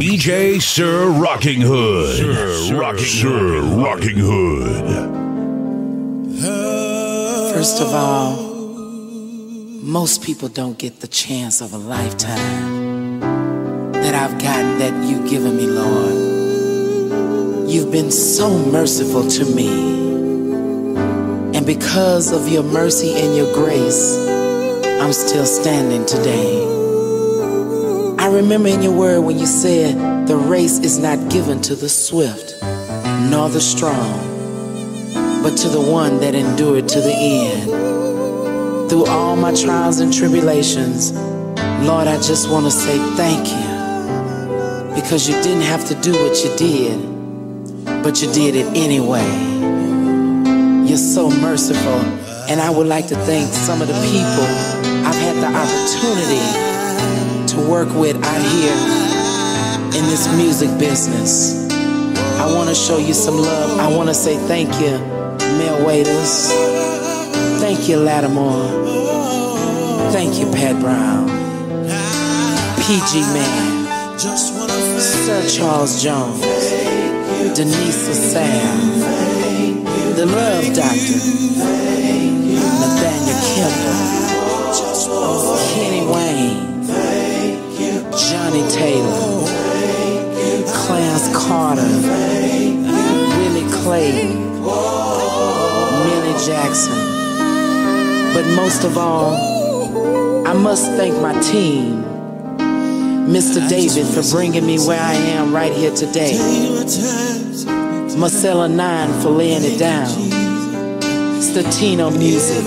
DJ Sir Rockinghood. Sir Rockinghood. First of all, most people don't get the chance of a lifetime that I've gotten that you've given me, Lord. You've been so merciful to me. And because of your mercy and your grace, I'm still standing today. I remember in your word when you said, the race is not given to the swift, nor the strong, but to the one that endured to the end. Through all my trials and tribulations, Lord, I just want to say thank you, because you didn't have to do what you did, but you did it anyway. You're so merciful, and I would like to thank some of the people I've had the opportunity to work with out here in this music business. I want to show you some love. I want to say thank you, Mel Waiters. Thank you, Lattimore. Thank you, Pat Brown. PG Man. Sir Charles Jones. Denise Sam. The Love Doctor. Nathaniel Kemp. Kenny Wayne. Johnny Taylor. Clarence Carter. Willie Clay. Millie Jackson. But most of all, I must thank my team, Mr. David, for bringing me where I am right here today. Marcella Nine for laying it down. Statino Music.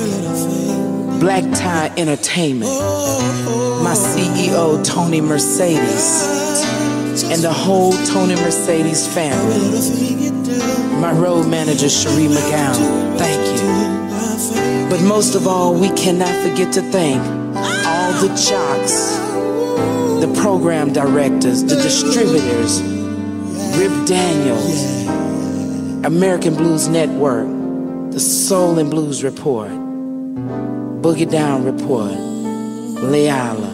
Black Tie Entertainment. My CEO, Tony Mercedes. And the whole Tony Mercedes family. My road manager, Sheree McGowan. Thank you. But most of all, we cannot forget to thank all the jocks, the program directors, the distributors, Rip Daniels, American Blues Network, the Soul and Blues Report, Boogie Down Report, Leala,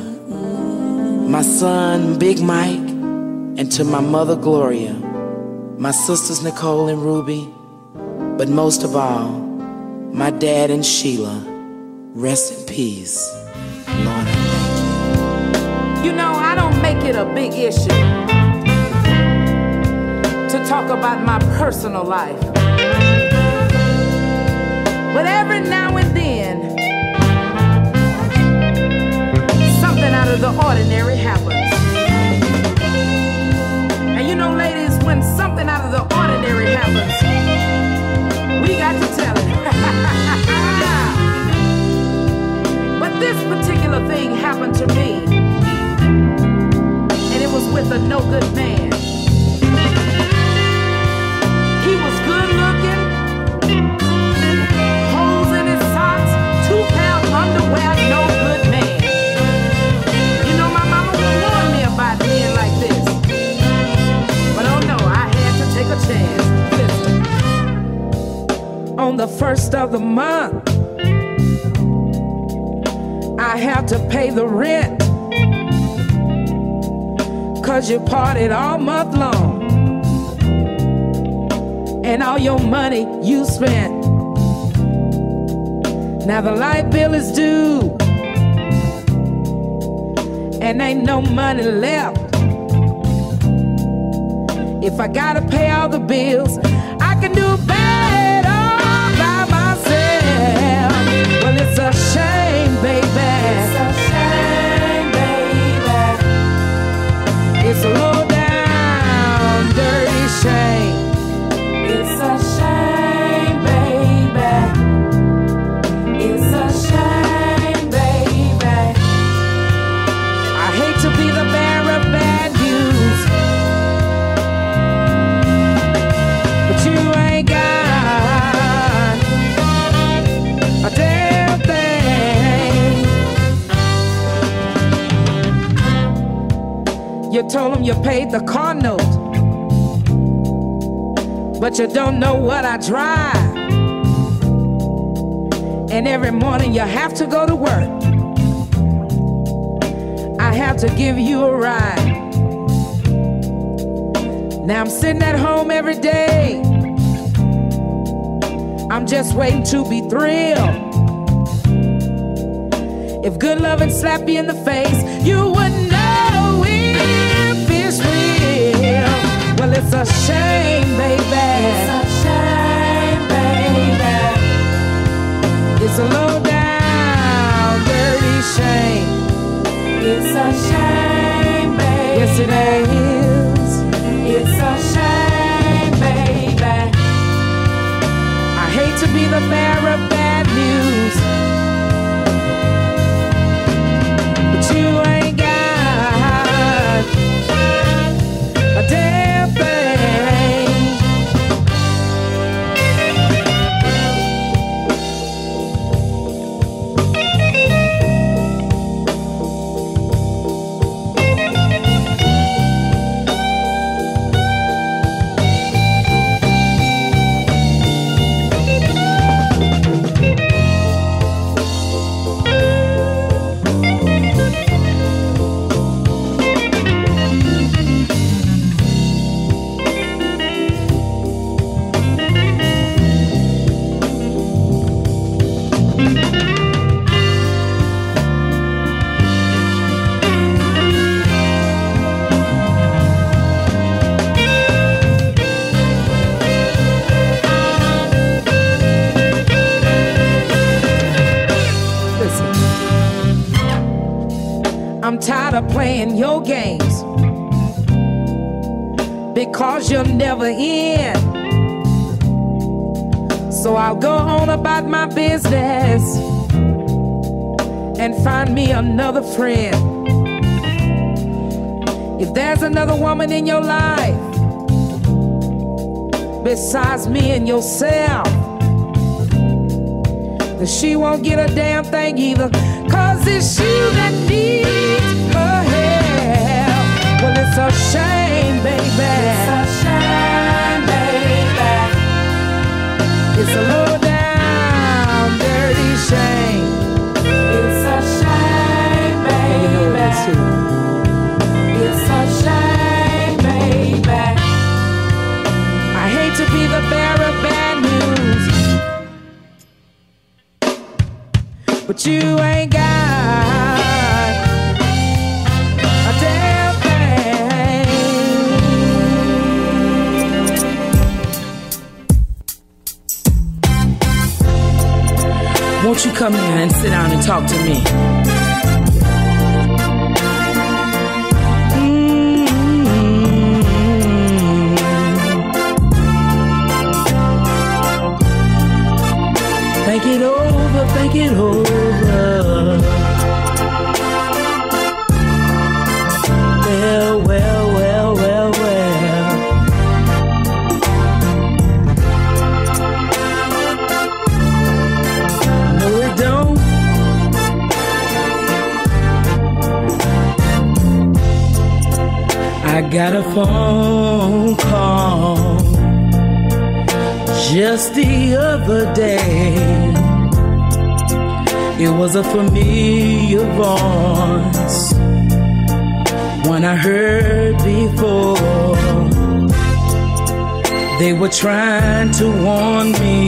my son, Big Mike, and to my mother, Gloria, my sisters, Nicole and Ruby, but most of all, my dad and Sheila, rest in peace. Lord, I thank you. You know, I don't make it a big issue to talk about my personal life. But every now and then, something out of the ordinary happens. And you know, ladies, when something out of the ordinary happens, we got to tell it. But this particular thing happened to me, and it was with a no good man. He was good looking, holes in his socks, 2 pound underwear, no good man. You know, my mama would warn me about men like this, but oh no, I had to take a chance. On the first of the month, I have to pay the rent, 'cause you partied all month long, and all your money you spent. Now the light bill is due, and ain't no money left. If I gotta pay all the bills, I can do better. It's a shame, baby. It's a shame, baby. It's a low down, dirty shame. It's a shame, baby. It's a shame, baby. I hate to be the bearer of bad news, but you ain't got a damn. You told him you paid the car note, but you don't know what I drive. And every morning you have to go to work. I have to give you a ride. Now I'm sitting at home every day, I'm just waiting to be thrilled. If good loving slapped me in the face, you wouldn't know if it's real. Well, it's a shame, baby. It's a shame, baby. It's a low down, dirty shame. It's a shame, baby. Yes, it is. It's a shame, baby. I hate to be the bearer of bad news, but you ain't got a damn tired of playing your games, because you'll never end. So I'll go on about my business and find me another friend. If there's another woman in your life besides me and yourself, then she won't get a damn thing either, 'cause it's you that needs her help. Well, it's a shame, baby. It's a shame, baby. It's a low down, dirty shame. It's a shame, baby. It's a shame, baby. I hate to be the bearer of bad news, but you ain't got a damn thing. Won't you come here and sit down and talk to me? Mm-hmm. Think it over, think it over. Got a phone call just the other day. It was a familiar voice, one I heard before. They were trying to warn me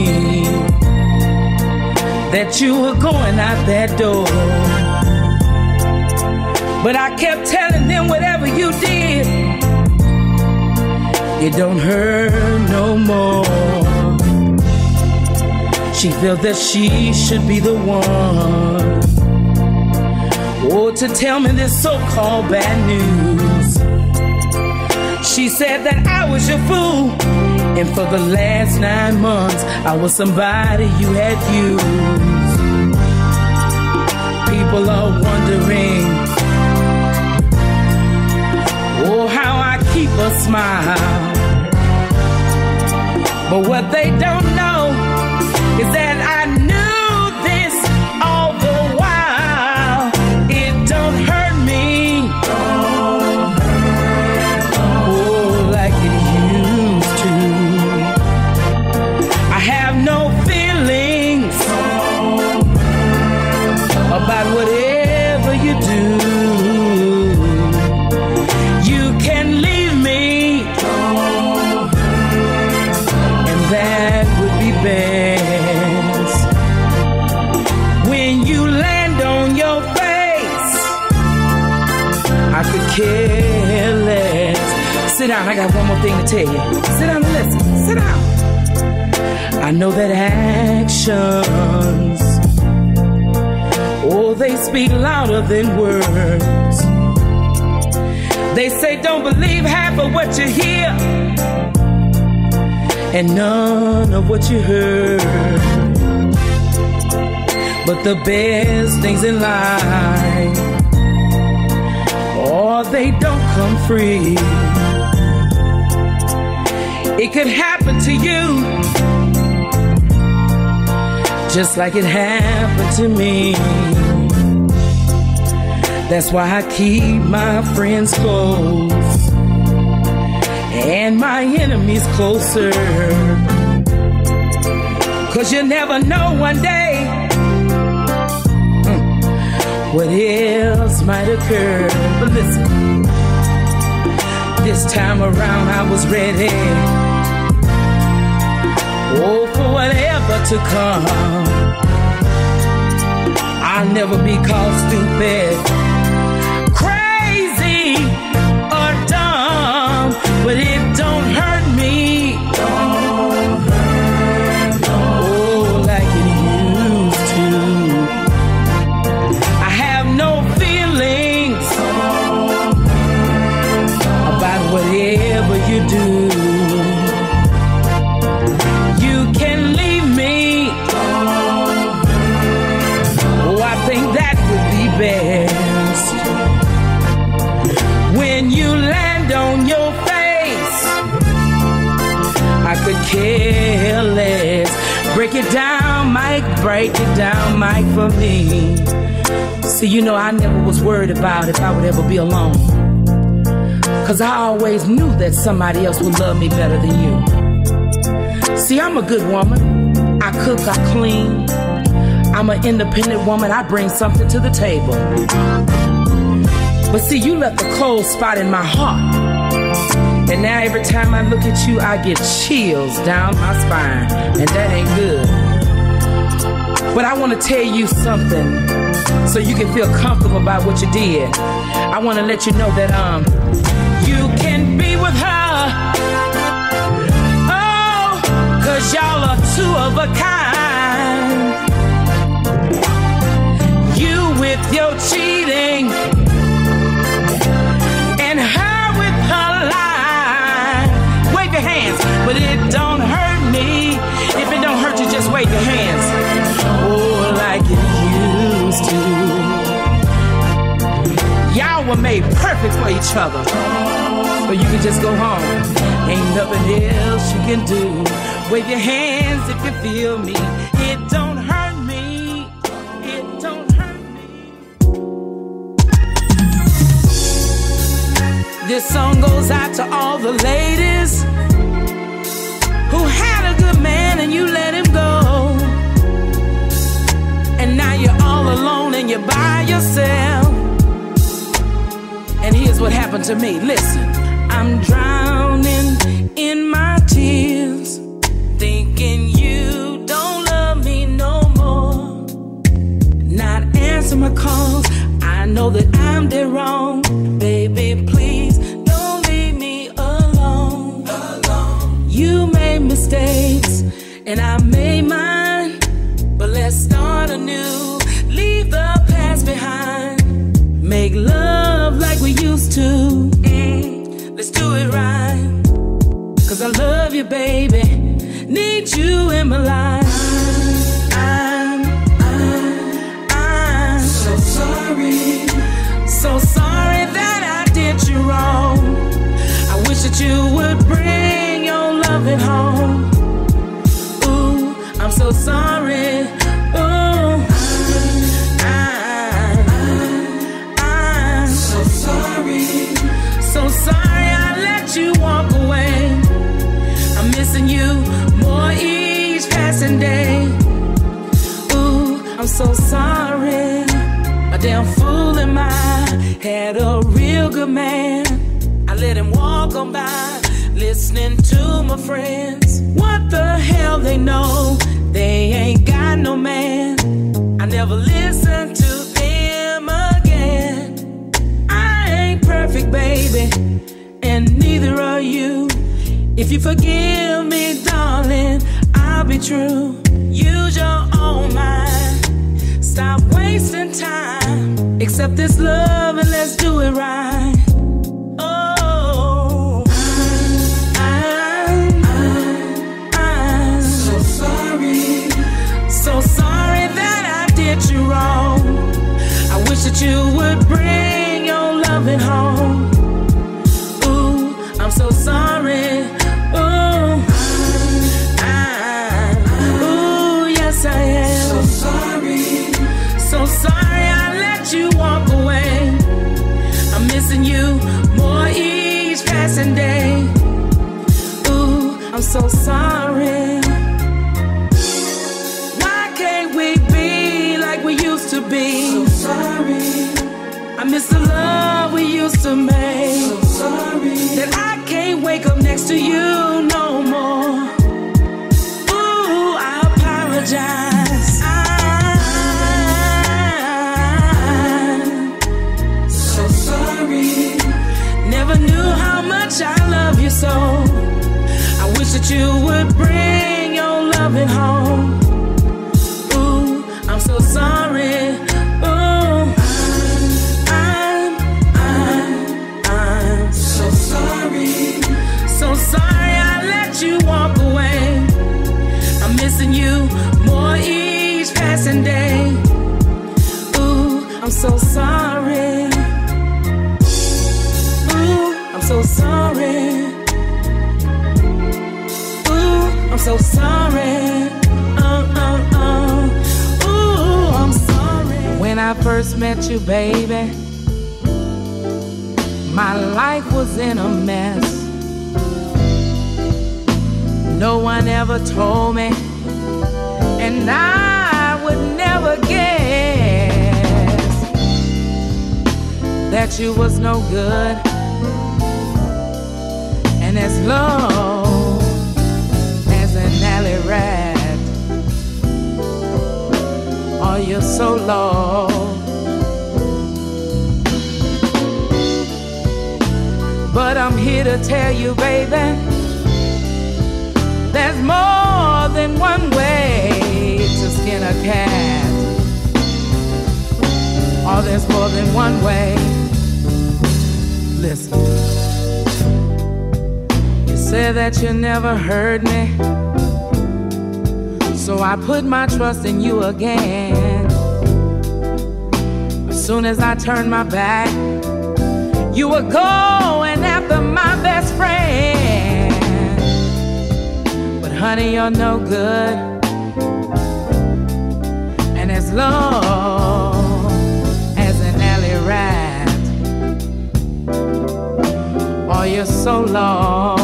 that you were going out that door, but I kept telling them whatever you did, it don't hurt no more. She felt that she should be the one, oh, to tell me this so-called bad news. She said that I was your fool, and for the last 9 months I was somebody you had used. People are wondering, oh, how I keep a smile. But what they don't know is that I knew this all the while. It don't hurt me, oh, like it used to. I have no feelings about whatever you do. You can leave me. Sit down, I got one more thing to tell you. Sit down and listen, sit down. I know that actions, oh, they speak louder than words. They say don't believe half of what you hear, and none of what you heard. But the best things in life, oh, they don't come free. It could happen to you, just like it happened to me. That's why I keep my friends close and my enemies closer. 'Cause you never know one day what else might occur. But listen, this time around I was ready, oh, for whatever to come. I'll never be called stupid, crazy, or dumb, but it don't hurt me, don't hurt, oh, like it used to. I have no feelings about whatever you do. You can leave me, best when you land on your face. I could care less. Break it down, Mike, break it down, Mike, for me. See, you know, I never was worried about if I would ever be alone, 'cause I always knew that somebody else would love me better than you. See, I'm a good woman. I cook, I clean. I'm an independent woman, I bring something to the table. But see, you left a cold spot in my heart, and now every time I look at you, I get chills down my spine, and that ain't good. But I want to tell you something so you can feel comfortable about what you did. I want to let you know that you can be with her, oh, 'cause y'all are two of a kind. With your cheating and her with her lie. Wave your hands, but it don't hurt me. If it don't hurt you, just wave your hands, oh, like it used to. Y'all were made perfect for each other, but you can just go home. Ain't nothing else you can do. Wave your hands if you feel me. It don't hurt. This song goes out to all the ladies who had a good man and you let him go, and now you're all alone and you're by yourself. And here's what happened to me. Listen, I'm drowning in my tears, thinking you don't love me no more. Not answer my calls, I know that I'm dead wrong. Baby, please don't leave me alone. You made mistakes and I made mine, but let's start anew. Leave the past behind. Make love like we used to. Let's do it right. 'Cause I love you, baby. Need you in my life. I'm so sorry. So sorry that I did you wrong. I wish that you would bring your loving home. Ooh, I'm so sorry. Ooh, I'm so sorry. So sorry I let you walk away. I'm missing you more each passing day. Ooh, I'm so sorry. A damn fool am I, had a real good man. I let him walk on by, listening to my friends. What the hell they know, they ain't got no man. I never listened to them again. I ain't perfect, baby, and neither are you. If you forgive me, darling, I'll be true. Use your own mind. Stop wasting time. Accept this love and let's do it right. Oh, I'm so sorry. So sorry that I did you wrong. I wish that you would bring your loving home. Ooh, I'm so sorry. I am so sorry. So sorry I let you walk away. I'm missing you more each passing day. Ooh, I'm so sorry. Why can't we be like we used to be? So sorry. I miss the love we used to make. So sorry that I can't wake up next to you no more. I'm so sorry. Never knew how much I love you so. I wish that you would bring your loving home. Ooh, I'm so sorry. Ooh, I'm so sorry. So sorry I let you walk away. I'm missing you more each passing day. Ooh, I'm so sorry. Ooh, I'm so sorry. Ooh, I'm so sorry. Ooh, I'm sorry. When I first met you, baby, my life was in a mess. No one ever told me, and I would never guess that you was no good. And as low as an alley rat, oh, you're so low. But I'm here to tell you, baby, there's more than one way to skin a cat. Oh, there's more than one way. Listen. You said that you never heard me, so I put my trust in you again. As soon as I turned my back, you were going after my best friend. Honey, you're no good. And as low as an alley rat, oh, you're so low.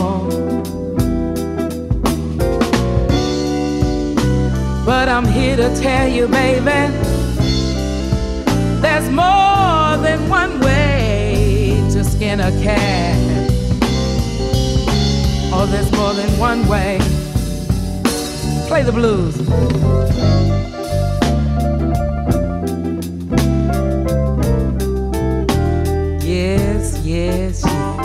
But I'm here to tell you, baby, there's more than one way to skin a cat. Oh, there's more than one way. Play the blues. Yes, yes, yes.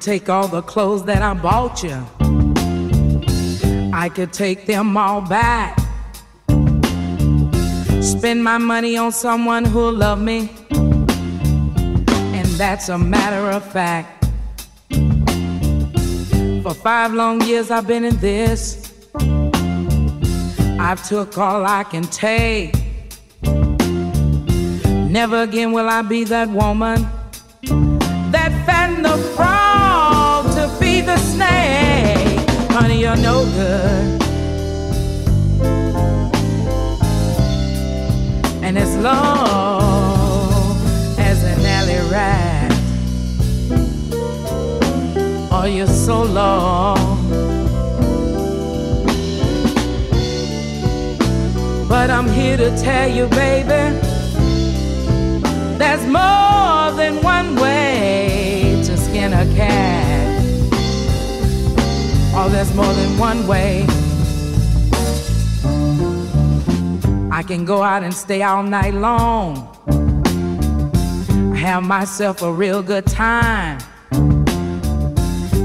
Take all the clothes that I bought you, I could take them all back. Spend my money on someone who'll love me, and that's a matter of fact. For 5 long years I've been in this. I've took all I can take. Never again will I be that woman that fed the frog to feed the snake. Honey, you're no good. you so long, but I'm here to tell you, baby, there's more than one way to skin a cat. Oh, there's more than one way. I can go out and stay all night long, have myself a real good time,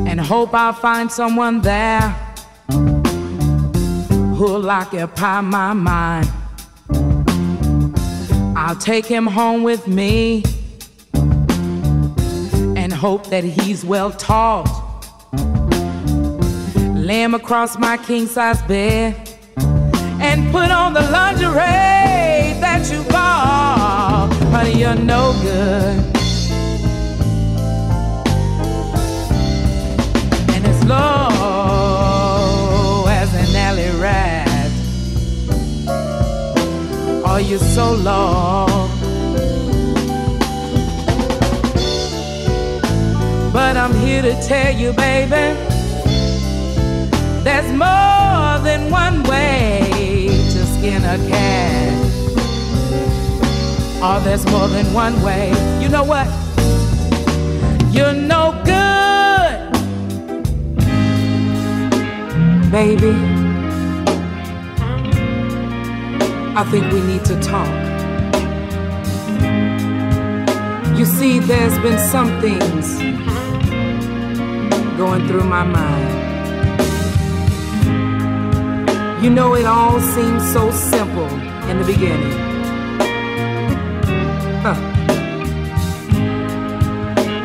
and hope I'll find someone there who'll occupy my mind. I'll take him home with me and hope that he's well taught. Lay him across my king-size bed and put on the lingerie that you bought. Honey, you're no good, and as low as an alley rat, oh, you're so low. But I'm here to tell you, baby, there's more than one way to skin a cat. Oh, there's more than one way. You know what? You're no good, baby. I think we need to talk. You see, there's been some things going through my mind. You know, it all seemed so simple in the beginning.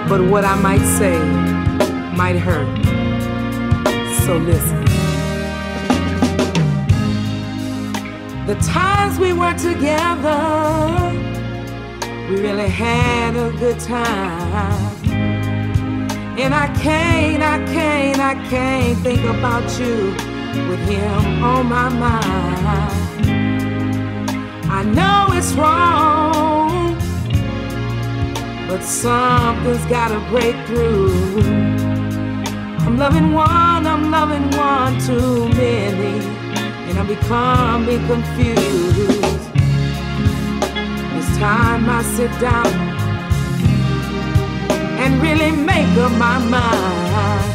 But what I might say might hurt, so listen. The times we were together, we really had a good time. And I can't think about you with him on my mind. I know it's wrong, but something's gotta break through. I'm loving one too many, and I'm becoming confused. It's time I sit down and really make up my mind.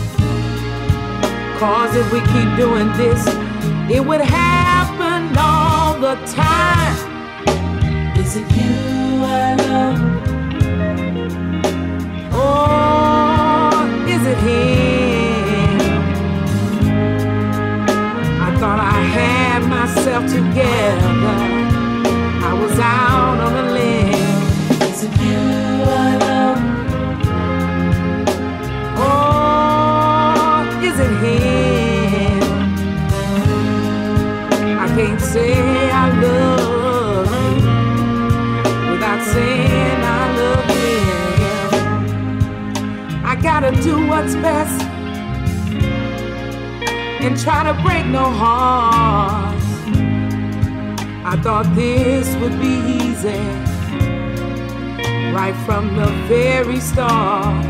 Cause if we keep doing this, it would happen all the time. Is it you I love? Oh, is it him? I thought I had myself together. I was out on a limb. Is it you I love? Oh, is it him? I can't say I love you without saying I love you. I gotta do what's best and try to break no hearts. I thought this would be easy right from the very start.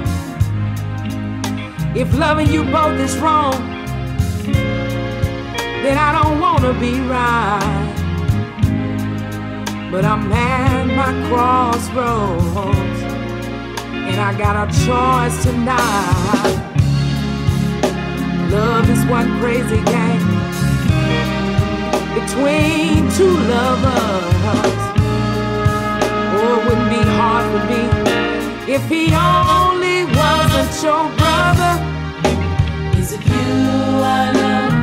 If loving you both is wrong, then I don't wanna be right. But I'm at my crossroads, and I got a choice tonight. Love is one crazy game between two lovers. Oh, it wouldn't be hard for me if he only wasn't your brother. Is it you I love?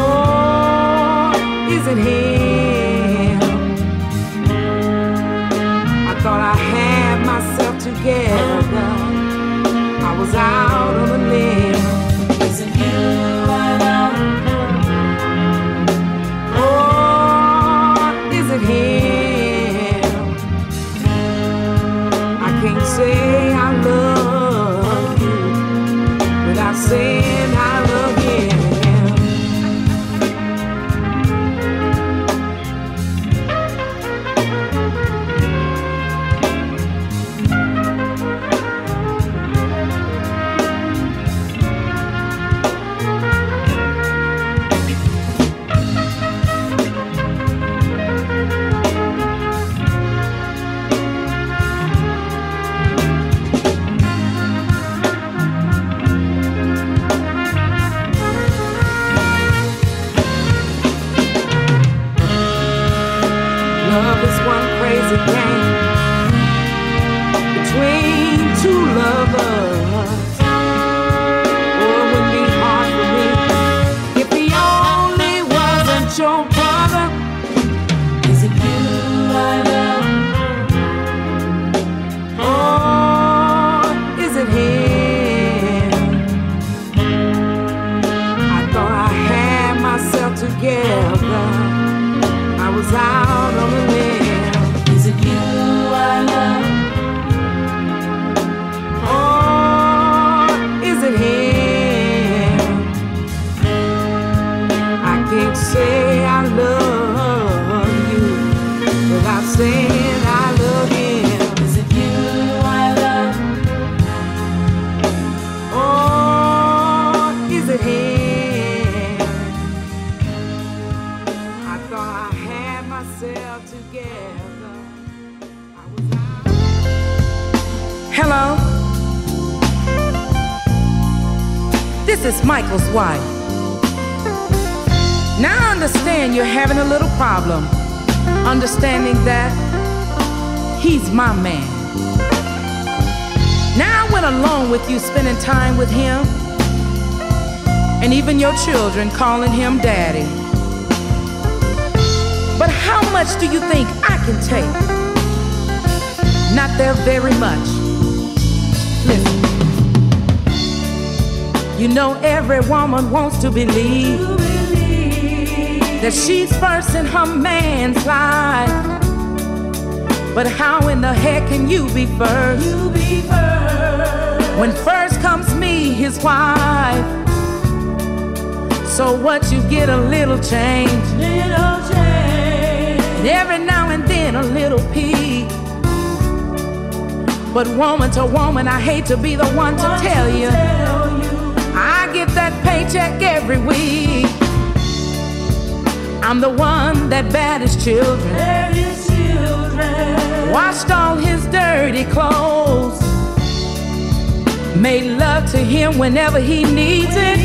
Oh, is it him? I thought I had myself together. I was out on a limb. Is it you I love? Oh, is it him? I can't say I love you without This is Michael's wife. Now I understand you're having a little problem understanding that he's my man. Now I went along with you spending time with him, and even your children calling him daddy. But how much do you think I can take? Not there very much. Listen. You know every woman wants to believe that she's first in her man's life. But how in the heck can you be first? When first comes me, his wife. So what, you get a little change, and every now and then a little peek. But woman to woman, I hate to be the one to tell you, I get that paycheck every week. I'm the one that battered his children, washed all his dirty clothes, made love to him whenever he needs it,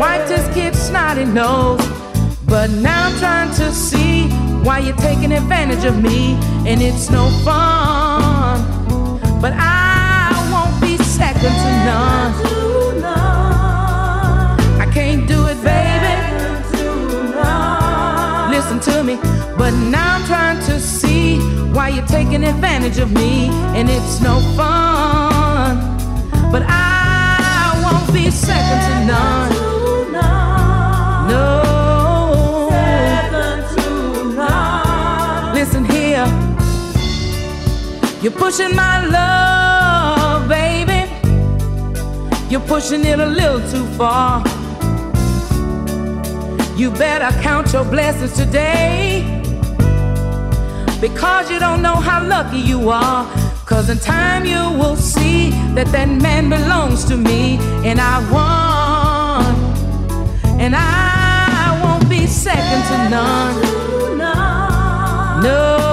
wiped his kid's snotty nose. But now I'm trying to see why you're taking advantage of me, and it's no fun. But I won't be second to none. I can't do it, baby. Listen to me. But now I'm trying to see why you're taking advantage of me, and it's no fun. But I won't be second to none. You're pushing my love, baby. You're pushing it a little too far. You better count your blessings today, because you don't know how lucky you are. 'Cause in time you will see that that man belongs to me, and I won. And I won't be second to none. No.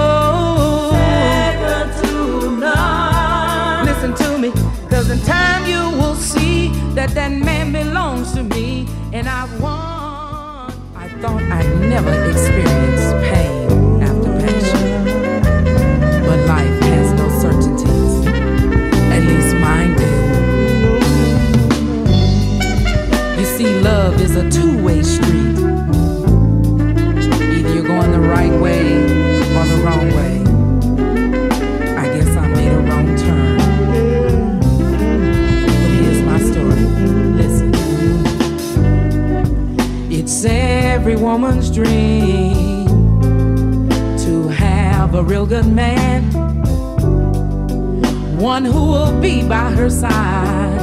In time you will see that that man belongs to me, and I want. I thought I'd never experience pain after passion, but life has no certainties, at least mine did. You see, love is a two-way street. Either you're going the right way or the wrong way. I guess I made a wrong turn. It's every woman's dream to have a real good man, one who will be by her side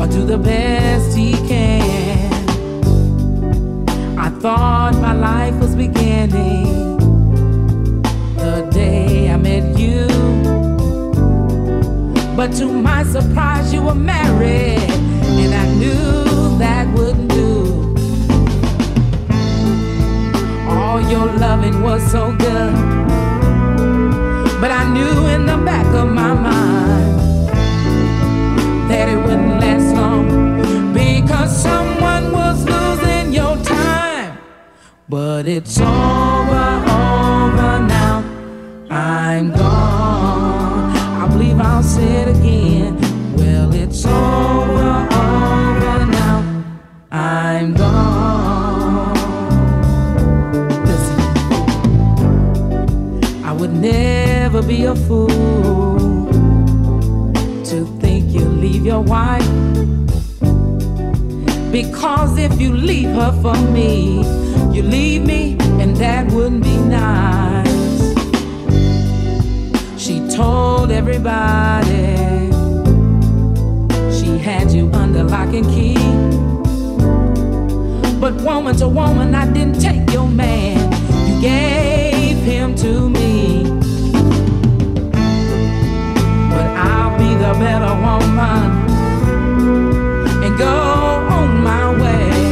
or do the best he can. I thought my life was beginning the day I met you, but to my surprise you were married, and I knew that wouldn't do. All your loving was so good, but I knew in the back of my mind that it wouldn't last long, because someone was losing your time. But it's over now. I'm gone. I believe I'll say it again. Well, it's over now. I'm gone. Never be a fool to think you'll leave your wife, because if you leave her for me, you leave me, and that wouldn't be nice. She told everybody she had you under lock and key, but woman to woman, I didn't take your man. You gave him to me. The better woman and go on my way.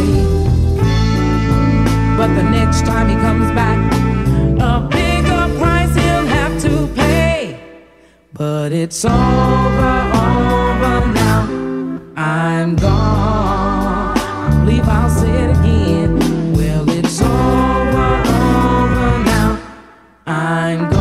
But the next time he comes back, a bigger price he'll have to pay. But it's over now. I'm gone. I believe I'll say it again. Well, it's over, over now. I'm gone.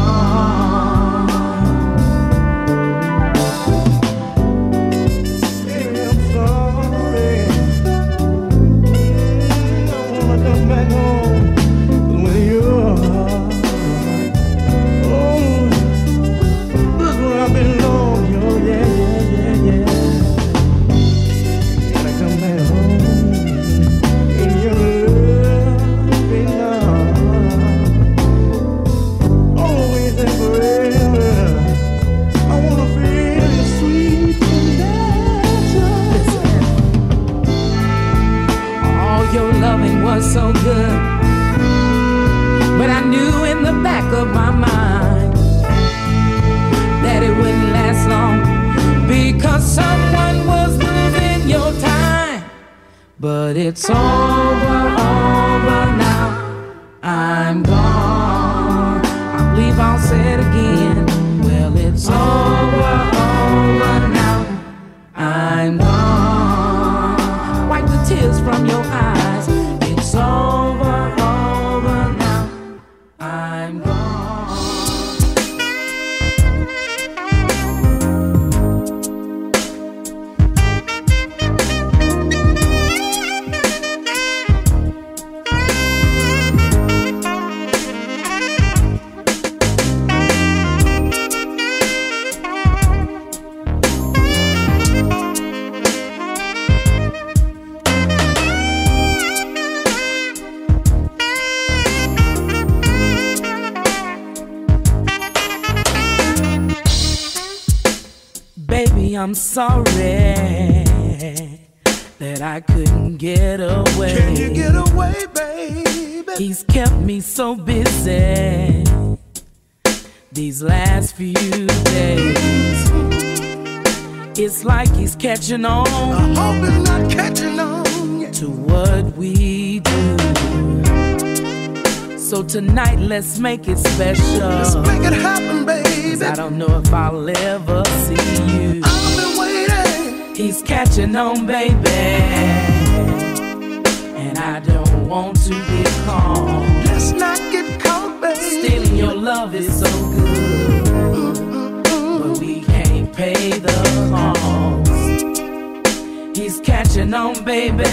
So good, but I knew in the back of my mind that it wouldn't last long because someone was losing your time. But it's over, over now. I'm gone. I believe I'll say it again. Well, it's over, over now. I'm gone. Wipe the tears from your eyes. Over, over now. I'm gone. I'm sorry that I couldn't get away. Can you get away, baby? He's kept me so busy these last few days. It's like he's catching on. I hope he's not catching on to what we do. So tonight, let's make it special. Let's make it happen, baby. 'Cause I don't know if I'll ever see you. He's catching on, baby, and I don't want to get caught. Let's not get caught, baby. Stealing your love is so good, but we can't pay the cost. He's catching on, baby.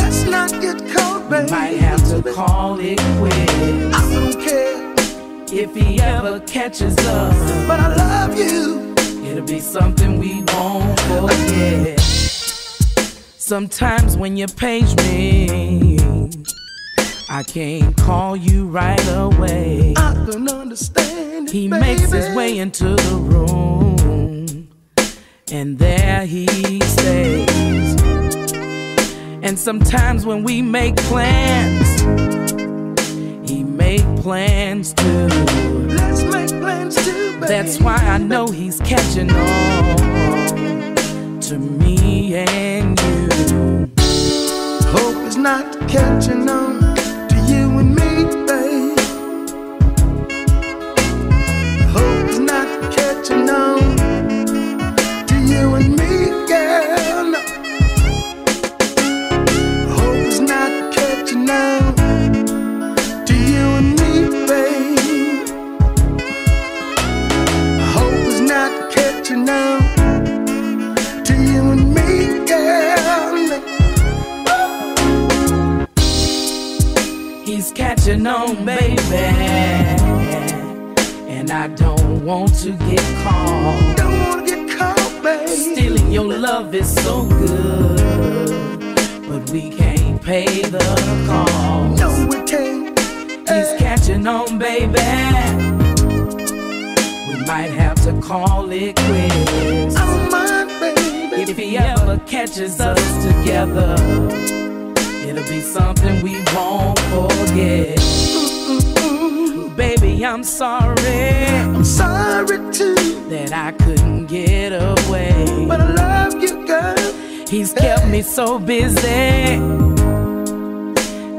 Let's not get caught, baby. Might have to call it quits. I don't care if he ever catches us, but I love you. It'll be something we won't forget. Sometimes when you page me, I can't call you right away. I don't understand it, baby. He makes his way into the room, and there he stays. And sometimes when we make plans, he makes plans too. Let's make plans too. That's why I know he's catching on to me and you. Hope is not catching on to you and me, babe. Hope is not catching on to you and me, girl. No. Hope is not catching on to you and me, babe. Now to you and me, girl. He's catching on, baby, and I don't want to get caught. Don't want to get caught, baby. Stealing your love is so good, but we can't pay the cost. No, we can't. He's catching on, baby. Might have to call it quits. I don't mind, baby. If he ever catches us together, it'll be something we won't forget. Baby, I'm sorry. I'm sorry too that I couldn't get away. But I love you, girl. He's kept me so busy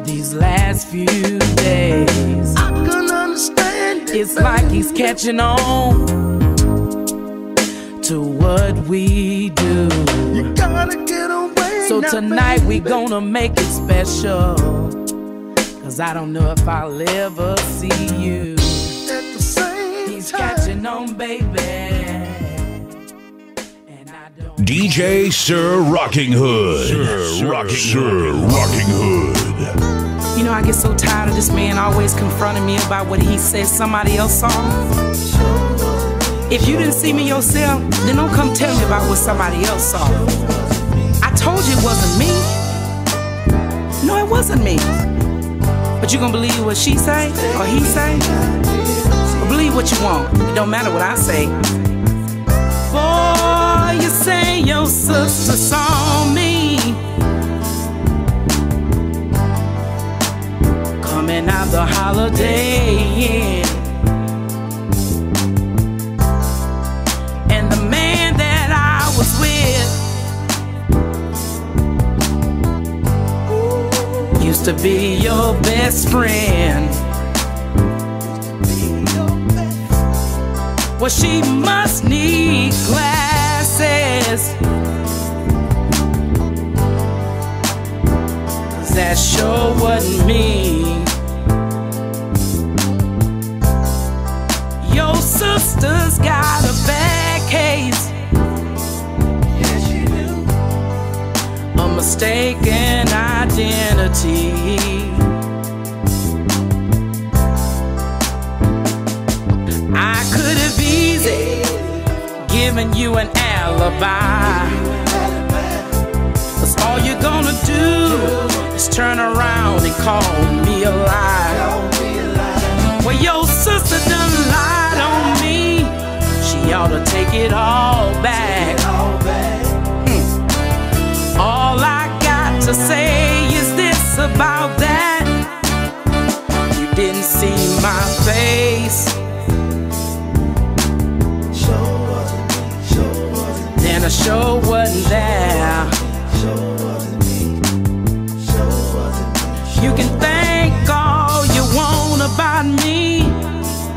these last few days. I couldn't understand. It's like he's catching on to what we do. You gotta tonight we gonna make it special, cause I don't know if I'll ever see you at the same time. He's catching on, baby, and I don't. DJ Sir Rockinghood. Sir Rockinghood. You know, I get so tired of this man always confronting me about what he says somebody else saw. If you didn't see me yourself, then don't come tell me about what somebody else saw. I told you it wasn't me. No, it wasn't me. But you gonna believe what she say or he say? Or believe what you want. It don't matter what I say. Boy, you say your sister saw me coming out the Holiday Inn. Yeah. To be your best friend. Well, she must need glasses, 'cause that sure wasn't me. Your sister's got a bad case, a mistaken identity. I could have easily given you an alibi, 'cause all you're gonna do is turn around and call me a lie. Well, your sister done lied on me. She ought to take it all back. All I got to say is this about that: you didn't see my face. Then I sure wasn't there. You can think all you want about me.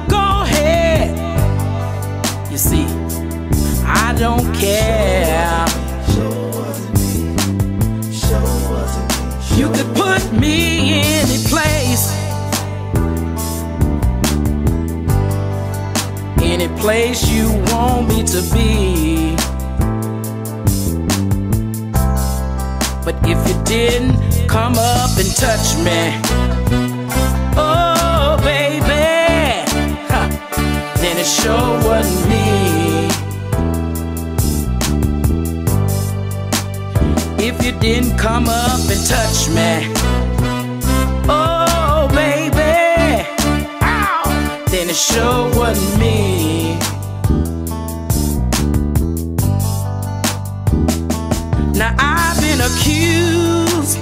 Go ahead. You see, I don't care. You could put me in any place, any place you want me to be. But if you didn't come up and touch me, oh baby, huh, then it sure wasn't me. If you didn't come up and touch me, oh baby, ow, then it sure wasn't me. Now I've been accused,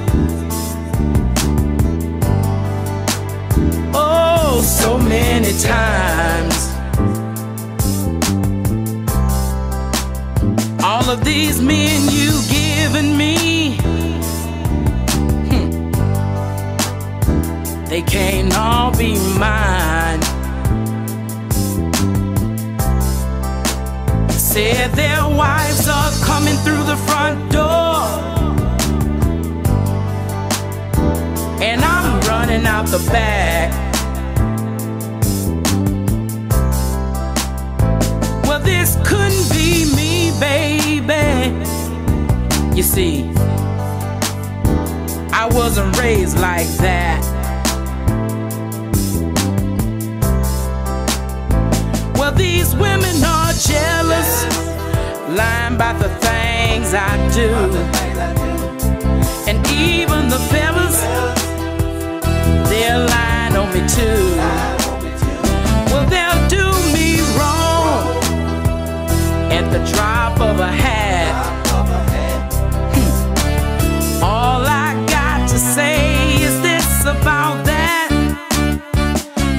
oh, so many times. All of these men you given me, they can't all be mine. Said their wives are coming through the front door, and I'm running out the back. Well, this couldn't be me, baby. You see, I wasn't raised like that. Well, these women are jealous, lying about the things I do. And even the fellas, they're lying on me too. Well, they'll do me wrong at the drop of a hat. All I got to say is this about that: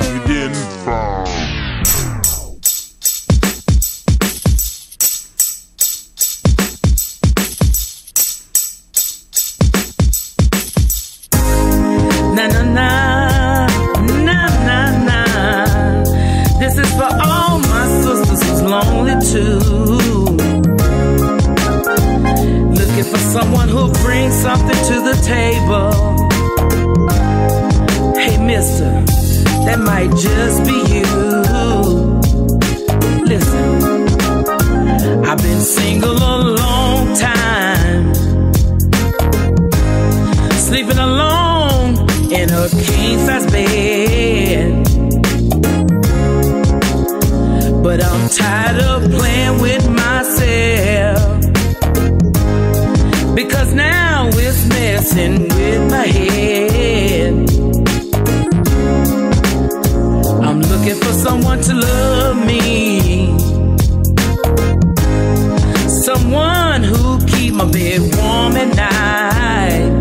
you didn't fall. Na na na, na na na. This is for all my sisters who's lonely too. someone who brings something to the table. Hey, mister, that might just be you. Listen, I've been single a long time, sleeping alone in a king-size bed. But I'm tired of playing with myself, because now it's messing with my head. I'm looking for someone to love me, someone who keep my bed warm at night.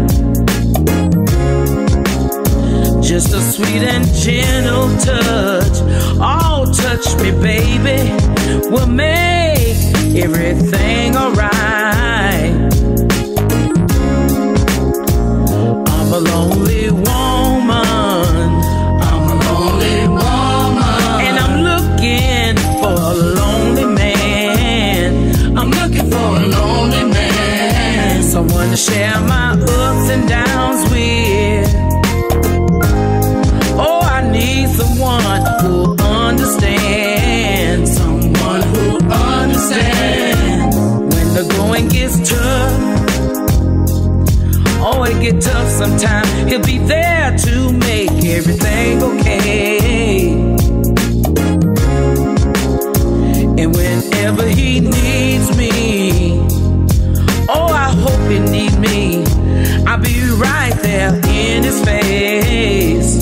Just a sweet and gentle touch, oh touch me baby, will make everything alright. I'm a lonely woman, I'm a lonely woman, and I'm looking for a lonely man, I'm looking for a lonely man, someone to share my ups and downs with. Oh, I need someone who'll understand, someone who understands. When the going gets tough, it get tough sometimes, he'll be there to make everything okay. And whenever he needs me, oh I hope he needs me, I'll be right there in his face.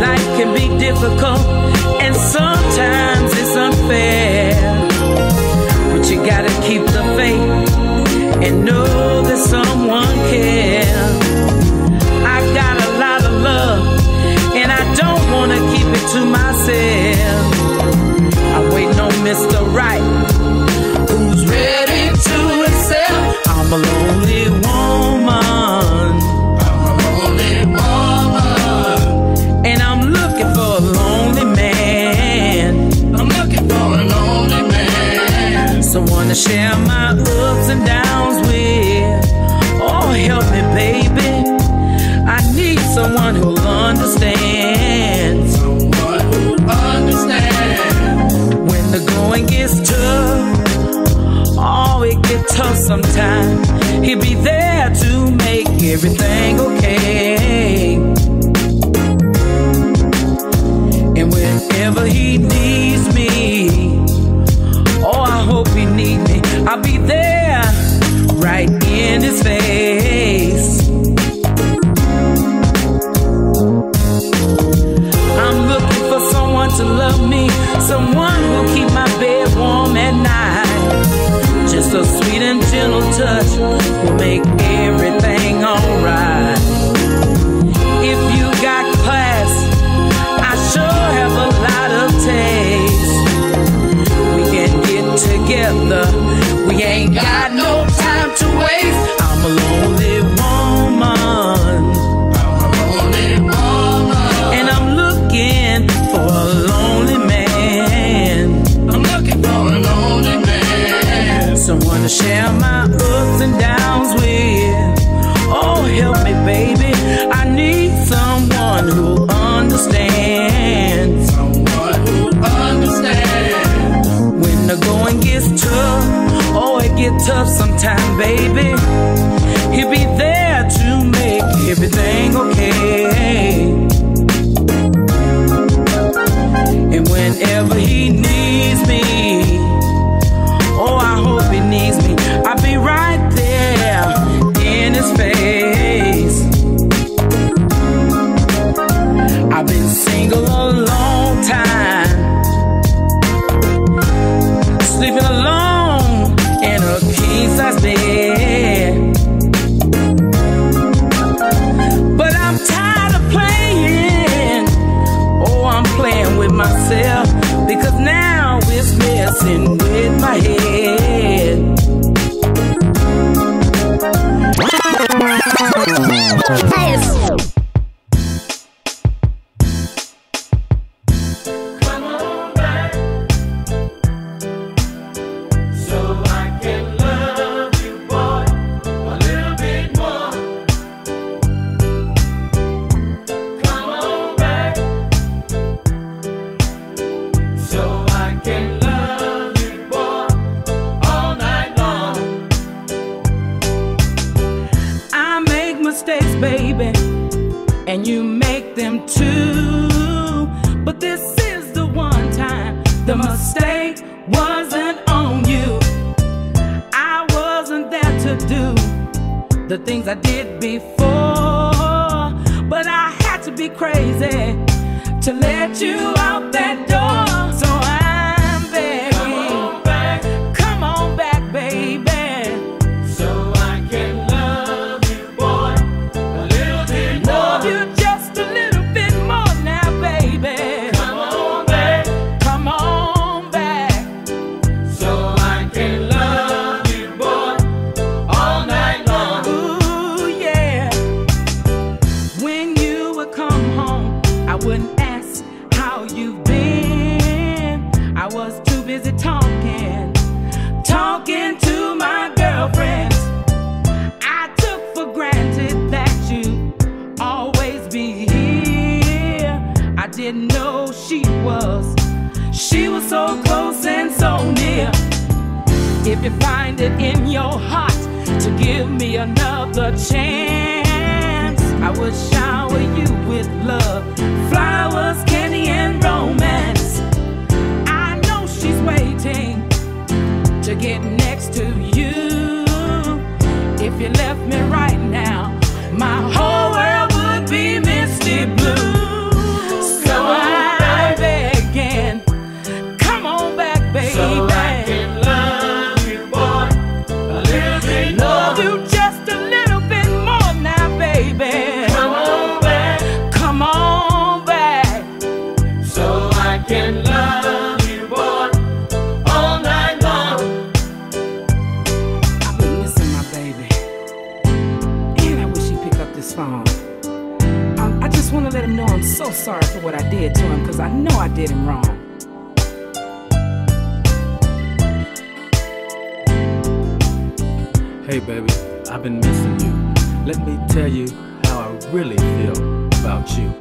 Life can be difficult and sometimes it's unfair, but you gotta keep the faith and know that someone cares. I got a lot of love and I don't wanna keep it to myself. I wait on Mr. Right, who's ready to accept. I'm a lonely woman, I'm a lonely woman, and I'm looking for a lonely man, I'm looking for a lonely man, someone to share my ups and downs with. Oh, help me, baby, I need someone who'll understand, someone who understands. When the going gets tough, oh, it gets tough sometimes, he'll be there to make everything okay. And whenever he needs me, oh, I hope he need me, I'll be there, right in his face. I'm looking for someone to love me, someone who'll keep my bed warm at night. Just a sweet and gentle touch will make everything alright. If you got class, I sure have a lot of taste. Together, we ain't got no time to waste. I'm a lonely woman, I'm a lonely woman, and I'm looking for a lonely man, I'm looking for a lonely man, someone to share my ups and downs with. Oh, help me baby, I need someone who understands, someone who understands. The going gets tough, oh it gets tough sometime baby, he'll be there to make everything okay. And whenever he needs me, oh I hope he needs me, I'll be right there in his face. I've been single a long time, sleeping alone in a king-size bed. But I'm tired of playing, oh I'm playing with myself, because now it's messing with my head. Yes. the things I did before. But I had to be crazy to let you out that door. So I'm begging, come on back, baby, so I can love you, boy, a little bit more. Love you just a little bit more now, baby. Come on back, so I can love you, boy, all night long. Ooh, yeah. When you would come home, I wouldn't you've been. I was too busy talking to my girlfriends. I took for granted that you always be here. I didn't know she was so close and so near. If you find it in your heart to give me another chance, I would shower you with love, flowers, candy, and romance. I know she's waiting to get next to you. If you left me right now, my whole world would be misty blue. So I'm begging, come on back, baby, so I can love you, boy, a little bit more. Love you just a little bit more now, baby. Can love you, boy, all night long. I've been missing my baby, and I wish he'd pick up this phone. I just want to let him know I'm so sorry for what I did to him, because I know I did him wrong. Hey baby, I've been missing you. Let me tell you how I really feel about you.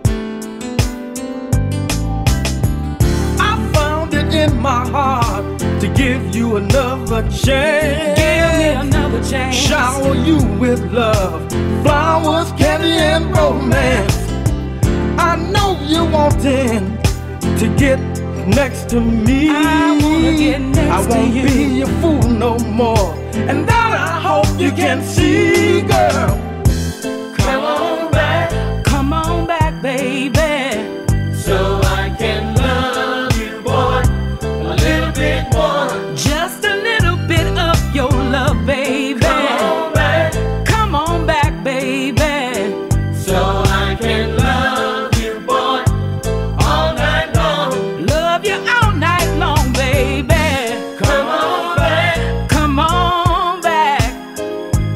In my heart to give you another chance. Give me another chance. Shower you with love, flowers, candy, and romance. I know you're wanting to get next to me. I wanna get next to you. I won't be a fool no more, and that I hope you can see, girl. Come on back, come on back, baby, so I can love. Just a little bit of your love, baby. Come on back, baby, so I can love you, boy, all night long. Love you all night long, baby. Come on back,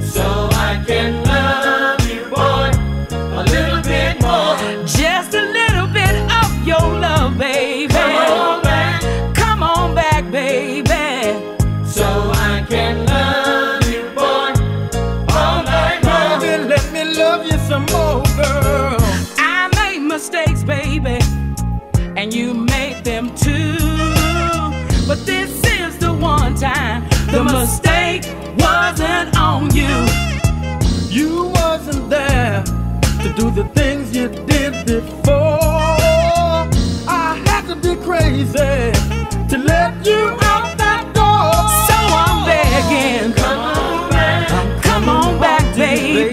so I can love you, boy, a little bit more. Just a little bit of your love, baby. And you made them too, but this is the one time the mistake wasn't on you. You wasn't there to do the things you did before. I had to be crazy to let you out that door. So I'm begging, come on back, come on back, baby.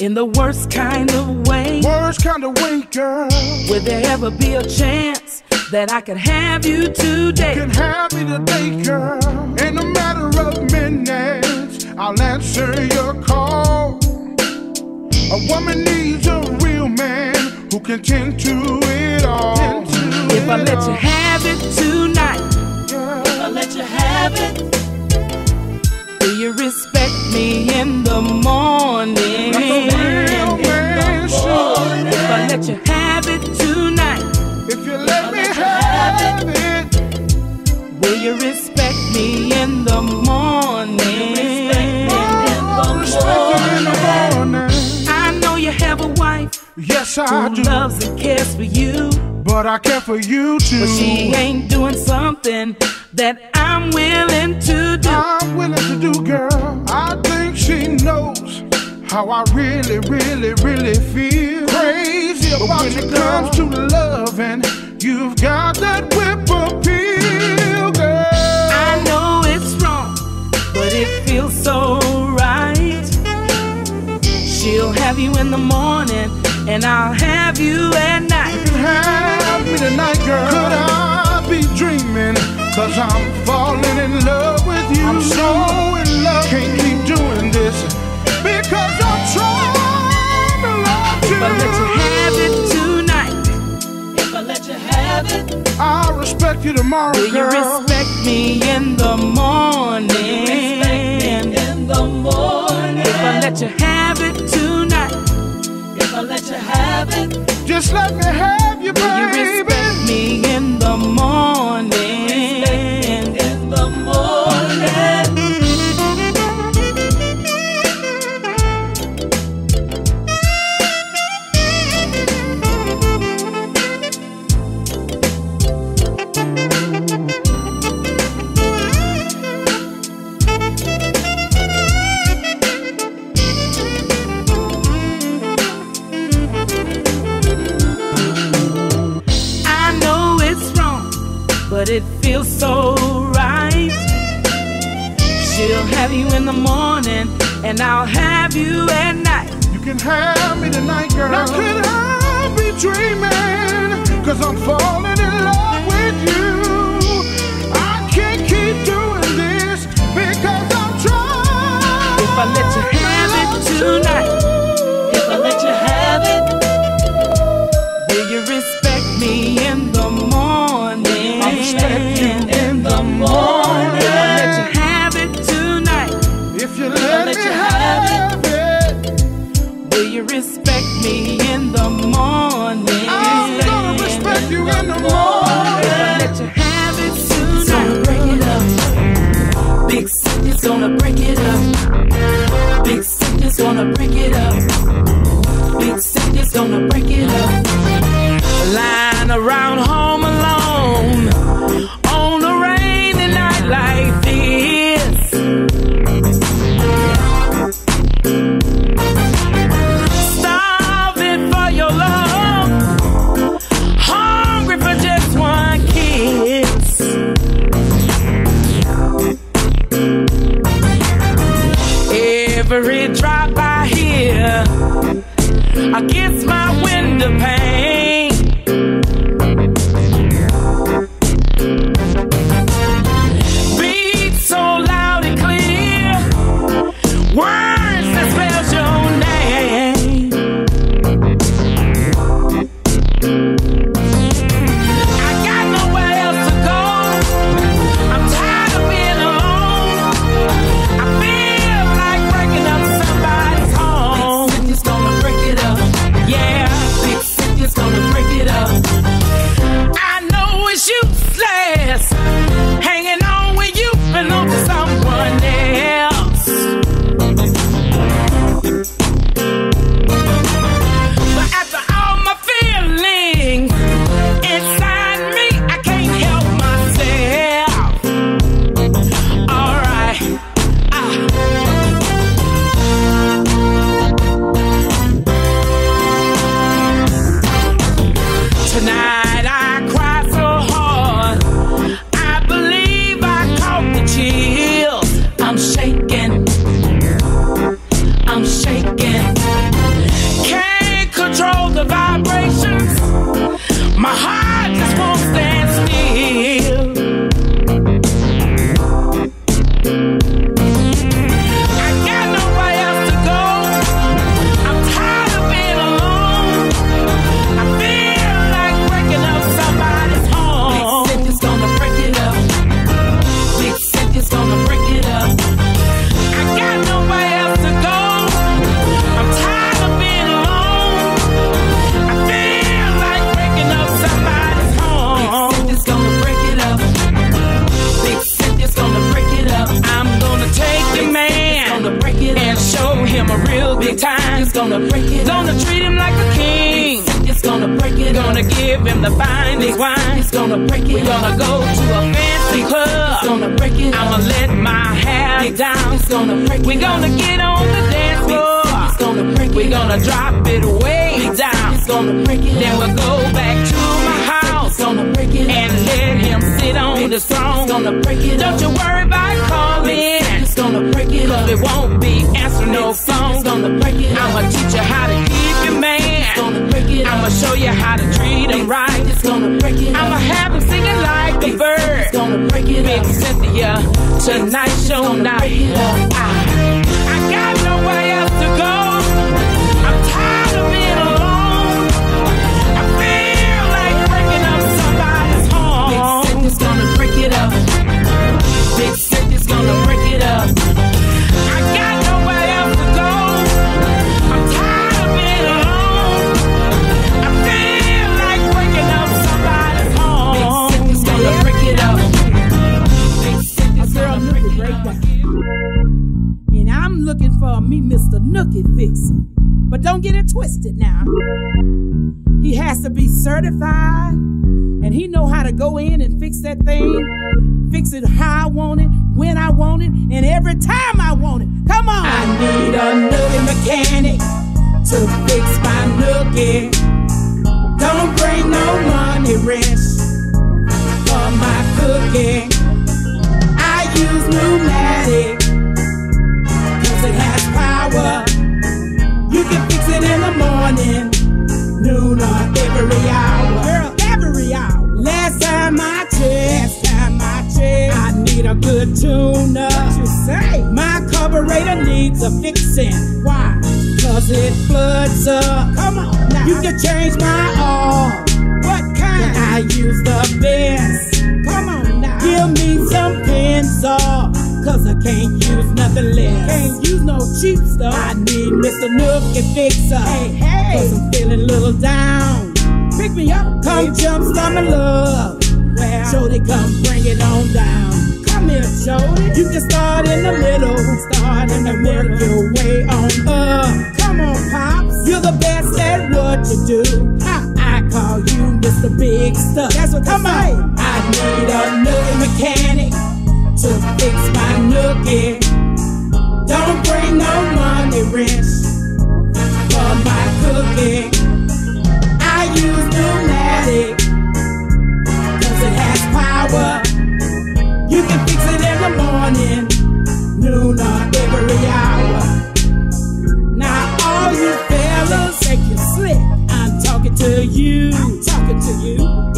In the worst kind of way, girl. Would there ever be a chance that I could have you today? You can have me today, girl. In a matter of minutes, I'll answer your call. A woman needs a real man who can tend to it all. If I let you have it tonight, girl, if I let you have it, you respect me in the morning. If I let you have it tonight, in the morning. I know you have a wife. Yes, I do. Who loves and cares for you. But I care for you too. But she ain't doing something that I'm willing to do. I'm willing to do, girl. I think she knows how I really, really, really feel. Crazy about when it comes to loving. You've got that whip appeal, girl. I know it's wrong, but it feels so right. She'll have you in the morning, and I'll have you at night. You can have me tonight, girl. Could I be dreaming? 'Cause I'm falling in love with you. I'm so in love. Can't keep doing this because I'm trying to love you. If I let you have it tonight, if I let you have it, I'll respect you tomorrow, girl. Will you respect me in the morning? Will you respect me in the morning? If I let you have it tonight, if I let you have it, just let me have you, baby. Will you respect me in the morning? In the morning. But it feels so right. She'll have you in the morning, and I'll have you at night. You can have me tonight, girl. Now could I be dreaming? 'Cause I'm falling in love with you. I can't keep doing this because I'm trying. If I let you have it tonight, if I let you have it, will you respect me in the morning? Respect you in the morning. If I let you have it tonight, if you let me have it, will you respect me in the morning? I'm gonna respect you in the morning. If I let you have it tonight, it's gonna break it up. Big It's gonna break it up. Big It's gonna break it up. Big It's gonna break it up. Lying around home alone on a rainy night like this. Starving for your love, hungry for just one kiss. Every drop I hear against my window pane. Gonna break gonna break it. Gonna treat him like a king. It's gonna break it. Gonna give him the finest wine. It's gonna break it. We're gonna go to a fancy club. It's gonna break it. I'ma let my hair down. It's gonna break it. We're gonna get on the dance floor. It's gonna break it. We're gonna drop it way down. It's gonna break it. Then we'll go back to my house. It's gonna break it. And let him sit on the throne. It's gonna break it. Don't you worry about calling. It's gonna break it. Cause it won't be answering no phone. It's gonna break it. I'ma teach you how to keep your man. It's gonna break it. I'ma show you how to treat him right. It's gonna break it. I'ma have him singing like a bird. It's gonna break it. Big Cynthia, tonight show night. I got nowhere else to go. I'm tired of being alone. I feel like breaking up somebody's home. Big Cynthia's gonna break it up. Big Cynthia's gonna break it up. I got nowhere else to go. I'm tired of being alone. I feel like breaking up somebody's home. Big Cynthia's gonna break it up. Big Cynthia's gonna break it up. And I'm looking for me Mr. Nookie Fixer. But don't get it twisted now. He has to be certified, and he know how to go in and fix that thing. Fix it how I want it, when I want it, and every time I want it. Come on! I need a nookie mechanic to fix my nookie. Don't bring no money wrench for my cookie. I use pneumatic, cause it has power. You can fix it in the morning, noon, or every hour. Girl, every hour. Last time I checked, I need a good tune-up. What you say? My carburetor needs a fixing. Why? Cause it floods up. Come on now. You can change my oil. What kind? I use the best. Come on now. Give me some pencil. Cause I can't use nothing less. Can't use no cheap stuff. I need Mr. Nookie Fixer. Hey, hey. Cause I'm feeling a little down. Pick me up. Come jumpstart my love. Well, Jody, come bring it on down. Come here, Jody. You can start in the middle. Start in the middle. Work your way on up. Come on, Pops. You're the best at what you do. I call you Mr. Big Stuff. That's what come on. I need a nookie mechanic to fix my nookie. Don't bring no money wrench for my cookie. I use pneumatic, cause it has power. You can fix it in the morning, noon, or every hour. Now all you fellas, take your slick. I'm talking to you.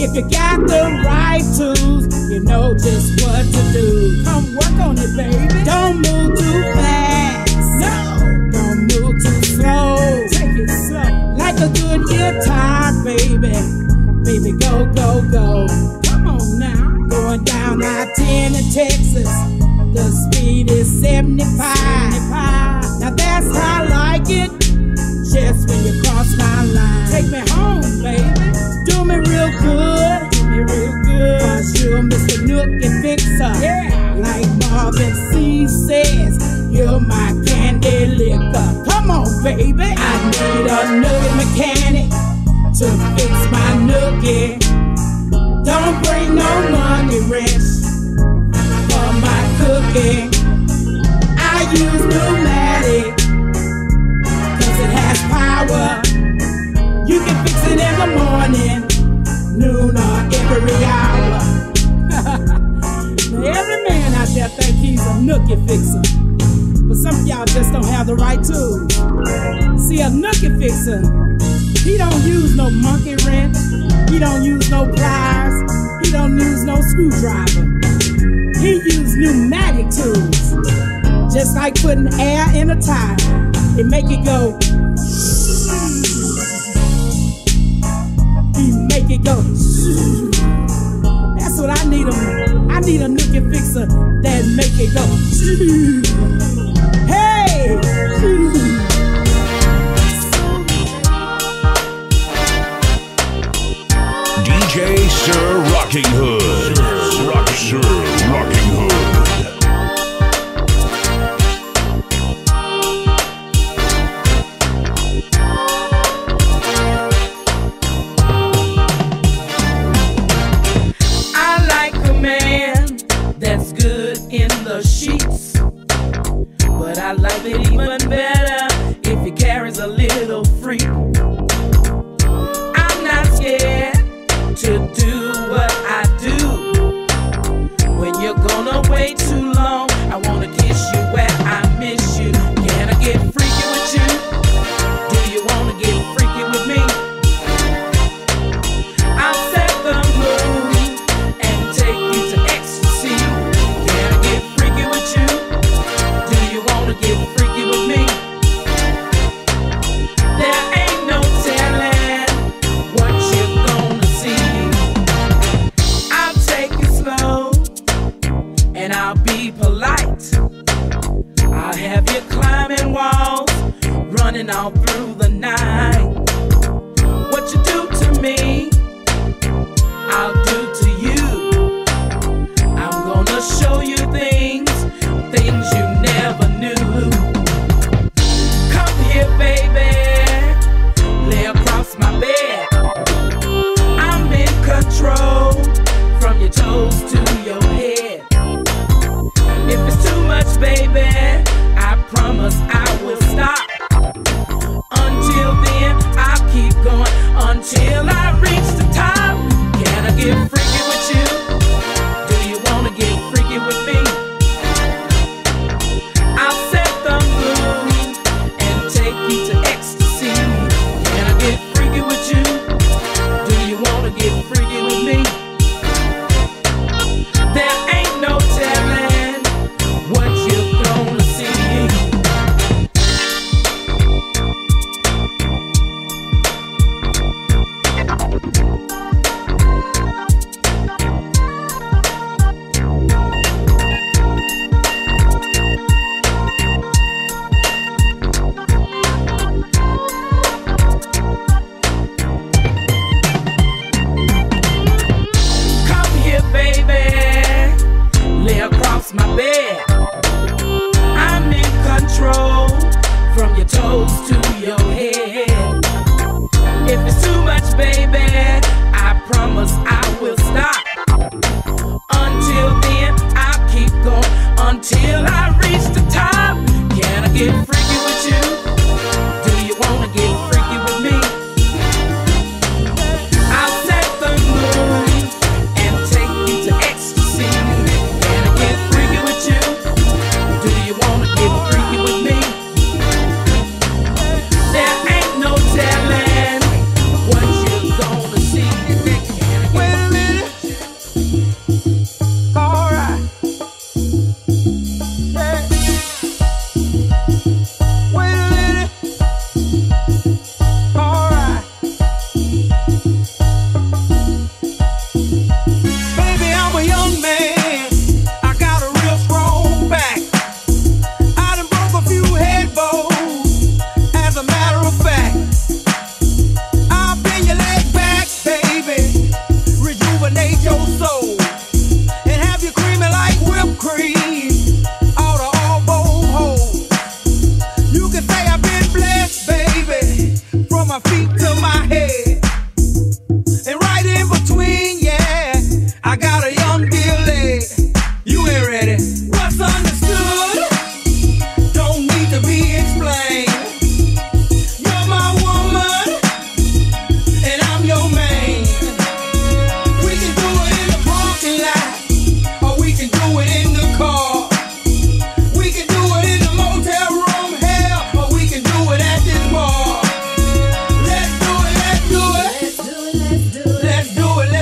If you got the right tools, you know just what to do. Come work on it, baby. Don't move too fast. No, don't move too slow. Take it slow, like a good guitar, baby. Baby, go, go, go. Come on now. Going down I-10 in Texas. The speed is 75. Now that's how I like it. Just when you cross my line, take me home, baby. Do me real good. Cause you're Mr. Nookie Fixer. Yeah. Like Marvin C says, you're my candy liquor. Come on, baby. I need a nookie mechanic to fix my nookie. Don't bring no money wrench for my cookie. I use pneumatic. Power. You can fix it in the morning, noon, or every hour. Now every man out there think he's a nookie fixer, but some of y'all just don't have the right tools. See, a nookie fixer, he don't use no monkey wrench, he don't use no pliers, he don't use no screwdriver. He use pneumatic tools, just like putting air in a tire. It make it go. He make it go. That's what I need him. I need a nookie fixer that make it go. Hey. DJ Sir Rockinghood. Sir Rockinghood. the night. What you do to me, I'll do to you. I'm gonna show you things, things you never knew. Come here, baby, lay across my bed. I'm in control from your toes to your head. If it's too much, baby, I promise I will stop. Until then, I'll keep going until I reach the top. Can I get freaky with you? Do you wanna get freaky with me? I'll set the mood and take you to ecstasy. Can I get freaky with you? Do you wanna get freaky with me? There ain't no telling what you're gonna see. Come here, baby, lay across my bed. I'm in control from your toes to your head. If it's too much, baby, I promise I will stop. Until then, I'll keep going until I reach the top. Can I get freaky with you? Do you wanna get freaky with me? I'll set the mood and take you to ecstasy. Can I get freaky with you? Do you wanna get freaky with me? There ain't no telling what you're gonna see. Can I get Alright. Yeah. Wait a minute. Alright. Baby, I'm a young man. I got a real strong back. I done broke a few head bones. As a matter of fact, I'll bend your leg back, baby. Rejuvenate your soul. And have you creamy like whipped cream out of all bone holes. You can say I've been blessed, baby, from my feet to my head. And right in between, yeah, I got a young dear leg. You ain't ready. What's understood don't need to be explained. You're my woman, and I'm your man. We can do it in the parking lot, or we can do it in the car. We can do it in the motel room, hell, or we can do it at this bar. Let's do it, let's do it. Let's do it, let's do it.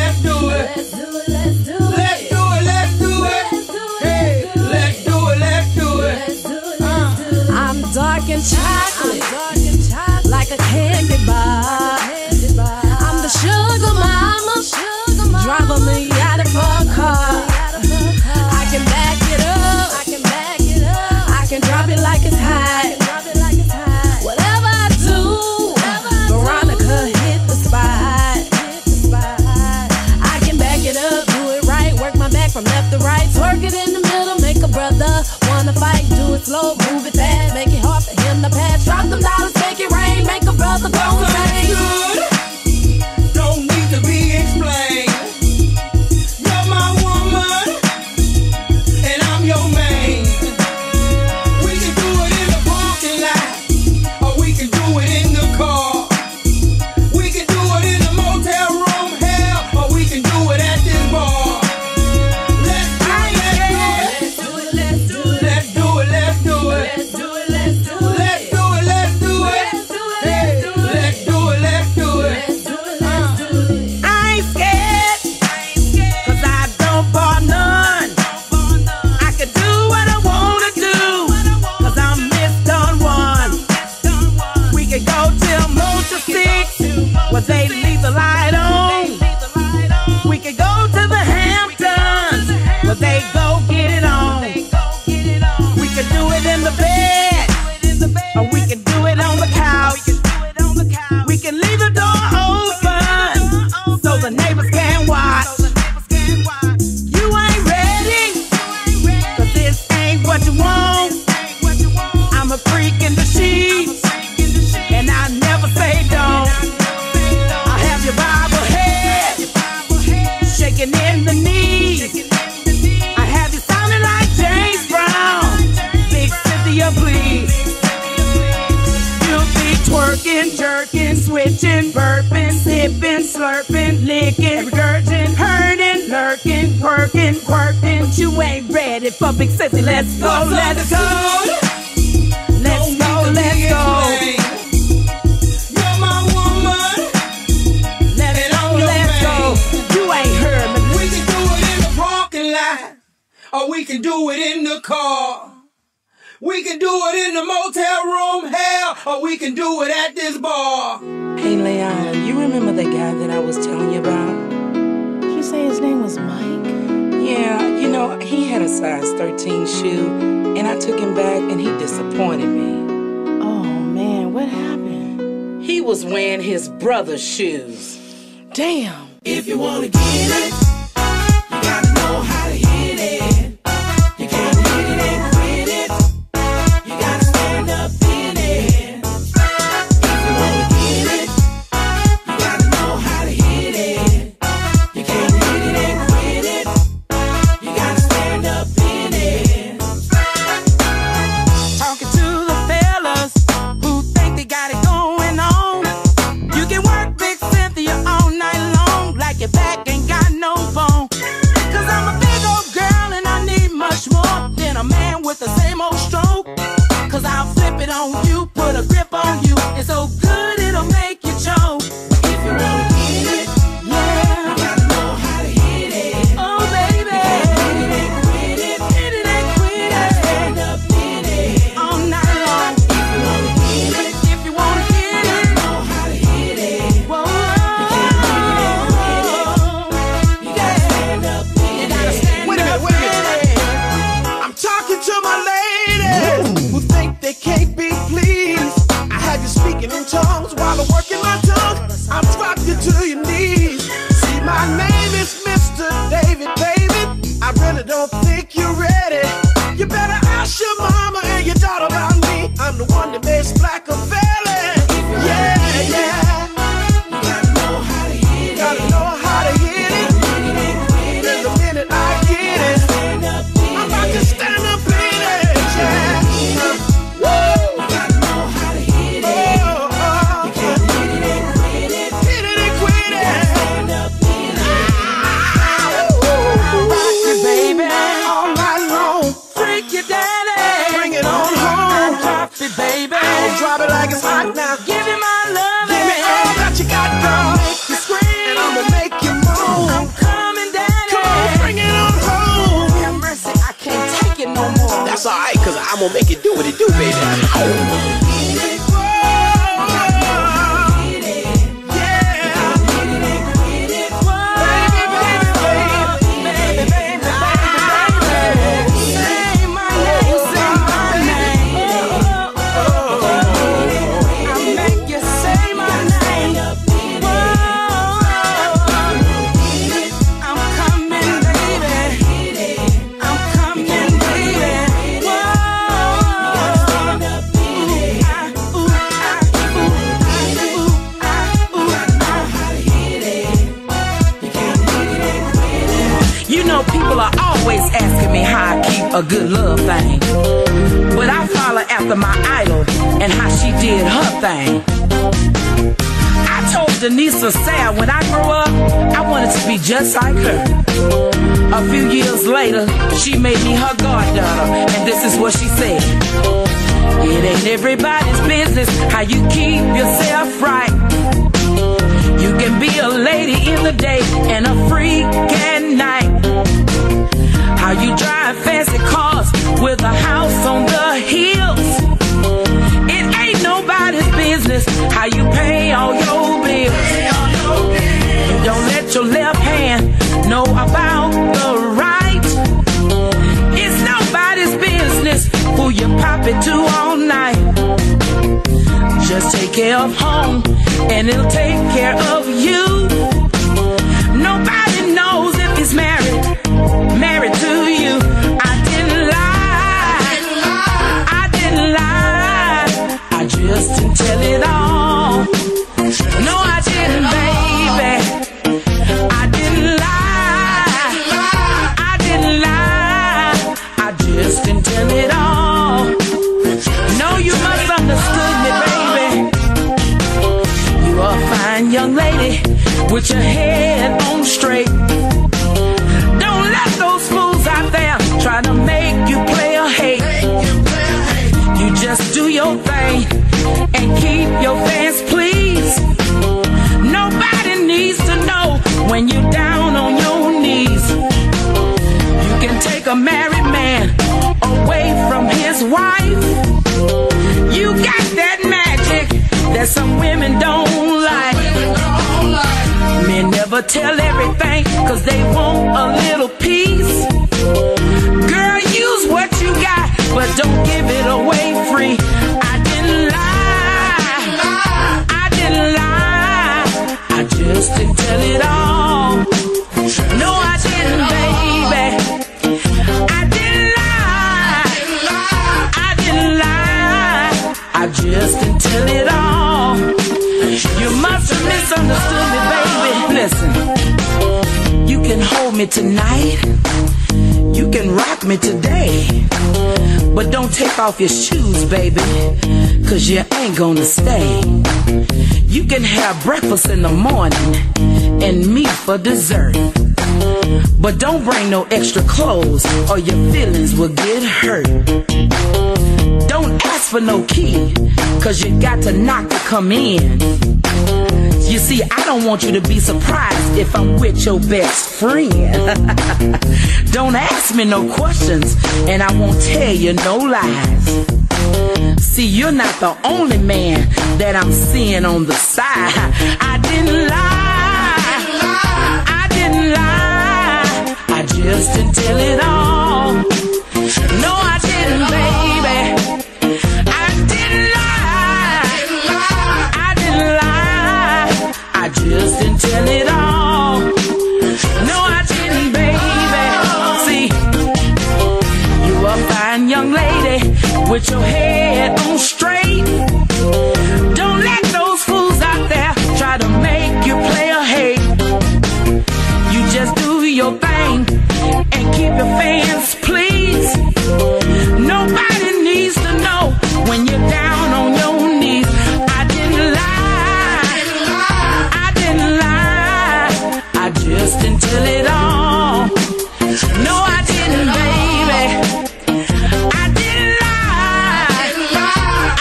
Let's do it, let's do it. Hey, let's do it, let's do it. I'm dark and chocolate, like a candy bar. I'm the sugar mama, driving me out of her car. I can back it up, I can drop it like it's hot. Whatever I do, Veronica hit the spot. I can back it up, do it right, work my back from left to right, twerk it in the middle, make a brother wanna fight, do it slow, move it fast, make it hard for him to pass, drop them dollars, make it rain, make a brother go insane. Don't need to be explained. You're my woman, and I'm your man. We can do it in the parking lot, or we can do it in the car. We can do it in the motel room, hell, or we can do it at this bar. Let's do it, let's do it. Let's do it, let's do it. Let's do it, let's do it. Hey, let's do it, let's do it. I ain't scared, cause I don't bar none. I can do what I wanna do, cause I'm Miss Done One. We can go till moon to six, where they leave the light on. We can go to the Hamptons, where they go get it on. We can do it in the bed, or we can do it on the couch. Working, jerking, switching, burping, sipping, slurping, licking, regurging, hurting, lurking, working, quirking. You ain't ready for big sexy. Let's go, let's go. Let's go, let's go. Or we can do it in the car. We can do it in the motel room, hell, or we can do it at this bar. Hey, Leala, you remember the guy that I was telling you about? Did you say his name was Mike? Yeah, you know, he had a size 13 shoe, and I took him back, and he disappointed me. Oh, man, what happened? He was wearing his brother's shoes. Damn. If you want to get it, you got to know how to hit it. Denise Sam, when I grew up, I wanted to be just like her. A few years later, she made me her goddaughter, and this is what she said. It ain't everybody's business how you keep yourself right. You can be a lady in the day and a freak at night. How you drive fancy cars with a house on the hills. Nobody's business how you pay all your bills. You don't let your left hand know about the right. It's nobody's business who you pop it to all night. Just take care of home and it'll take care of you. Nobody knows if he's married to you. Just to tell it all. No, I didn't, baby. I didn't lie. I didn't lie. I just didn't tell it all. No, you must understood me, baby. lady, with your head on straight. Don't let those fools out there try to make you play or hate. You just do your thing and keep your fans pleased. Nobody needs to know when you're down on your knees. You can take a married man away from his wife. You got that magic that some women don't like. Men never tell everything, cause they want a little piece. Girl, use what you got, but don't give it away free. I didn't lie, I didn't lie, I just didn't tell it all. No, I didn't, baby. Just to tell it all. You must have misunderstood me, baby. Listen, you can hold me tonight, you can rock me today, but don't take off your shoes, baby, cause you ain't gonna stay. You can have breakfast in the morning and me for dessert, but don't bring no extra clothes or your feelings will get hurt. Don't ask for no key, cause you got to knock to come in. You see, I don't want you to be surprised if I'm with your best friend. Don't ask me no questions, and I won't tell you no lies. See, you're not the only man that I'm seeing on the side. I didn't lie, I didn't lie, I just didn't tell it all. No, I didn't, baby. I just didn't tell it all. No, I didn't, baby. See, you a fine young lady with your head on straight. Don't let those fools out there try to make you play or hate. You just do your thing and keep your fans pleased. Nobody needs to know when you're down on your knees. Just didn't tell it all. No, I didn't, baby. I didn't lie,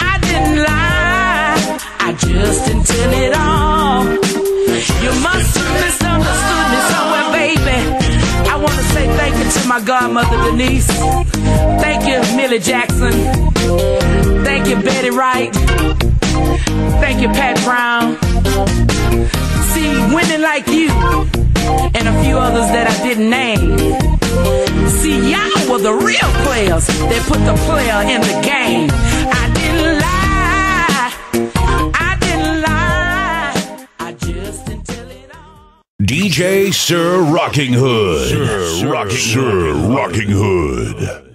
I didn't lie, I just didn't tell it all. You must have misunderstood me somewhere, baby. I want to say thank you to my godmother, Denise. Thank you, Millie Jackson. Thank you, Betty Wright. Thank you, Pat Brown. See, women like you and a few others that I didn't name. See, y'all were the real players that put the player in the game. I didn't lie, I didn't lie, I just didn't tell it all. DJ Sir Rockinghood. Sir Rockinghood.